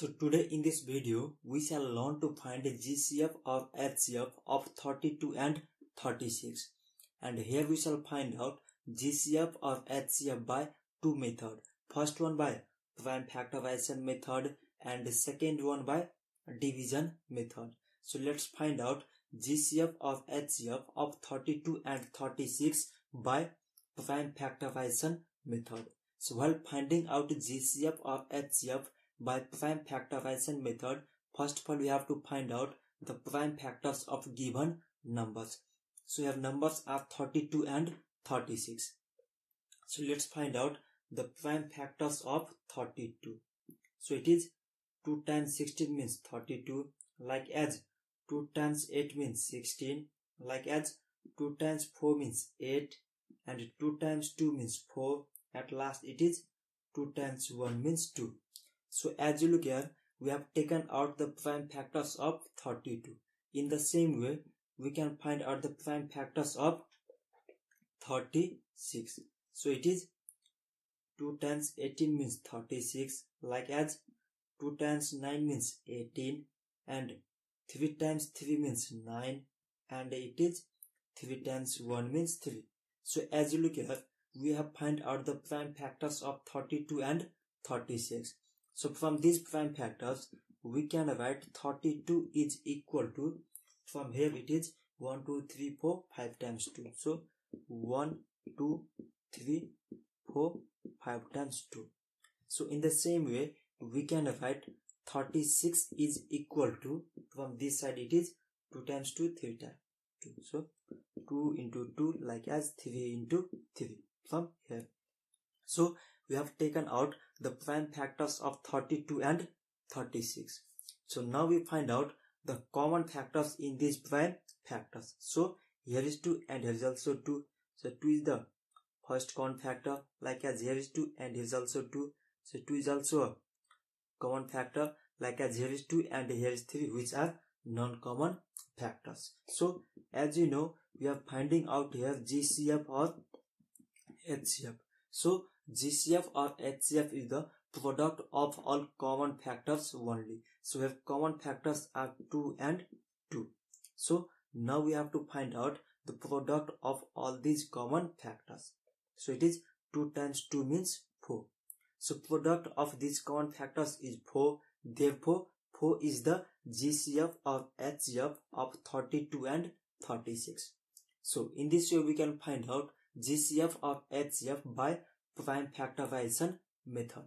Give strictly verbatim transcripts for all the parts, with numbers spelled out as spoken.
So today in this video, we shall learn to find a G C F or H C F of thirty-two and thirty-six. And here we shall find out G C F or H C F by two methods. First one by prime factorization method and second one by division method. So let's find out G C F or H C F of thirty-two and thirty-six by prime factorization method. So while finding out G C F or H C F, by prime factorization method, first of all we have to find out the prime factors of given numbers. So your numbers are thirty-two and thirty-six. So let's find out the prime factors of thirty-two. So it is two times sixteen means thirty-two, like as two times eight means sixteen, like as two times four means eight, and two times two means four. At last it is two times one means two. So as you look here, we have taken out the prime factors of thirty-two. In the same way, we can find out the prime factors of thirty-six. So it is two times eighteen means thirty-six, like as two times nine means eighteen, and three times three means nine, and it is three times one means three. So as you look here, we have found out the prime factors of thirty-two and thirty-six. So from these prime factors, we can write thirty-two is equal to, from here it is one, two, three, four, five times two. So one, two, three, four, five times two. So in the same way, we can write thirty-six is equal to, from this side it is two times two, three times two. So two into two, like as three into three from here. So we have taken out the prime factors of thirty-two and thirty-six. So now we find out the common factors in these prime factors. So here is two and here is also two. So two is the first common factor, like as here is two and here is also two. So two is also a common factor, like as here is two and here is three, which are non-common factors. So as you know, we are finding out here G C F or H C F. So G C F or H C F is the product of all common factors only. So if common factors are two and two. So now we have to find out the product of all these common factors. So it is two times two means four. So product of these common factors is four. Therefore, four is the G C F or H C F of thirty-two and thirty-six. So in this way we can find out G C F or H C F by prime factorization method.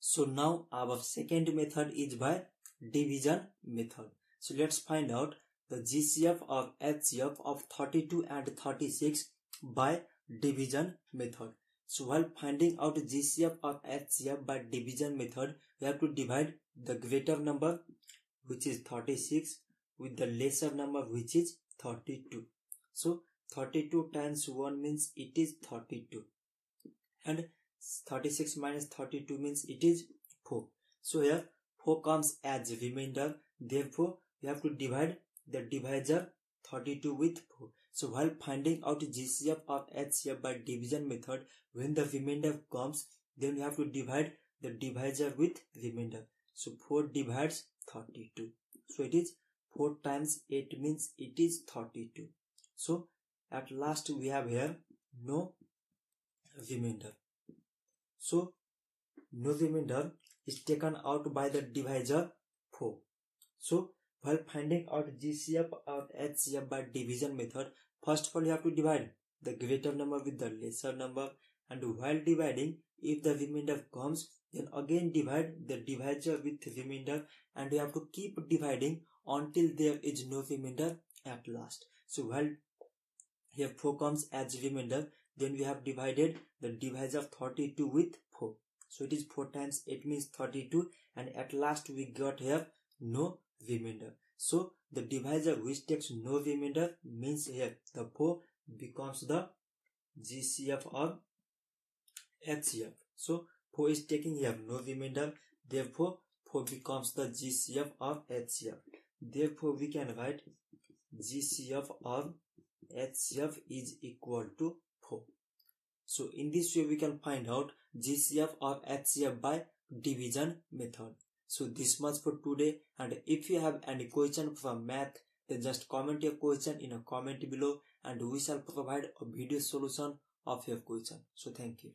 So now our second method is by division method. So let's find out the G C F or H C F of thirty-two and thirty-six by division method. So while finding out G C F or H C F by division method, we have to divide the greater number, which is thirty-six, with the lesser number, which is thirty-two. So thirty-two times one means it is thirty-two, and thirty-six minus thirty-two means it is four. So here four comes as remainder. Therefore we have to divide the divisor thirty-two with four. So while finding out G C F or H C F by division method, when the remainder comes, then we have to divide the divisor with remainder. So four divides thirty-two. So it is four times eight means it is thirty-two. So at last we have here no remainder. So no remainder is taken out by the divisor four. So while finding out G C F or H C F by division method, first of all you have to divide the greater number with the lesser number, and while dividing, if the remainder comes, then again divide the divisor with remainder, and you have to keep dividing until there is no remainder at last. So while here four comes as remainder, then we have divided the divisor of thirty-two with four. So it is four times eight means thirty-two, and at last we got here no remainder. So the divisor which takes no remainder means here the four becomes the G C F or H C F. So four is taking here no remainder, therefore four becomes the G C F or H C F. Therefore, we can write G C F or H C F is equal to four. So in this way we can find out G C F or H C F by division method. So this much for today, and if you have any question from math, then just comment your question in a comment below and we shall provide a video solution of your question. So thank you.